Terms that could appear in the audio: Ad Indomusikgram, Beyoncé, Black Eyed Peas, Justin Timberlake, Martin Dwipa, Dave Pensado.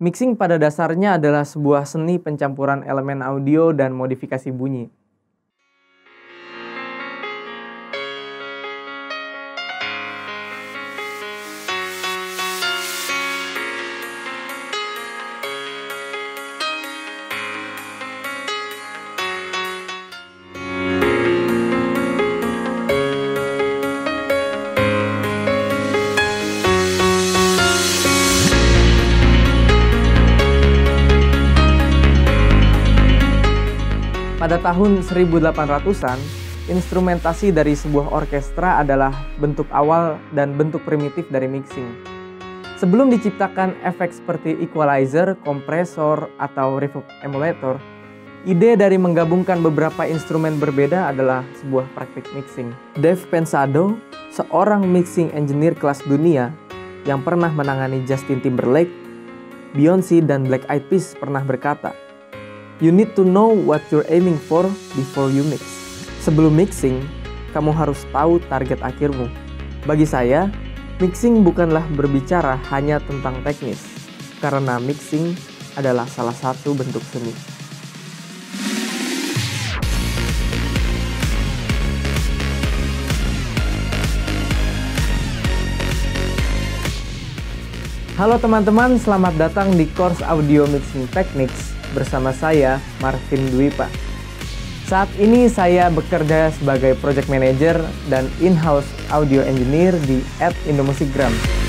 Mixing pada dasarnya adalah sebuah seni pencampuran elemen audio dan modifikasi bunyi. Pada tahun 1800-an, instrumentasi dari sebuah orkestra adalah bentuk awal dan bentuk primitif dari mixing. Sebelum diciptakan efek seperti equalizer, kompresor, atau reverb emulator, ide dari menggabungkan beberapa instrumen berbeda adalah sebuah praktik mixing. Dave Pensado, seorang mixing engineer kelas dunia yang pernah menangani Justin Timberlake, Beyoncé, dan Black Eyed Peas pernah berkata, "You need to know what you're aiming for before you mix." Sebelum mixing, kamu harus tahu target akhirmu. Bagi saya, mixing bukanlah berbicara hanya tentang teknis, karena mixing adalah salah satu bentuk seni. Halo teman-teman, selamat datang di course Audio Mixing Techniques. Bersama saya, Martin Dwipa. Saat ini saya bekerja sebagai project manager dan in-house audio engineer di Ad Indomusikgram.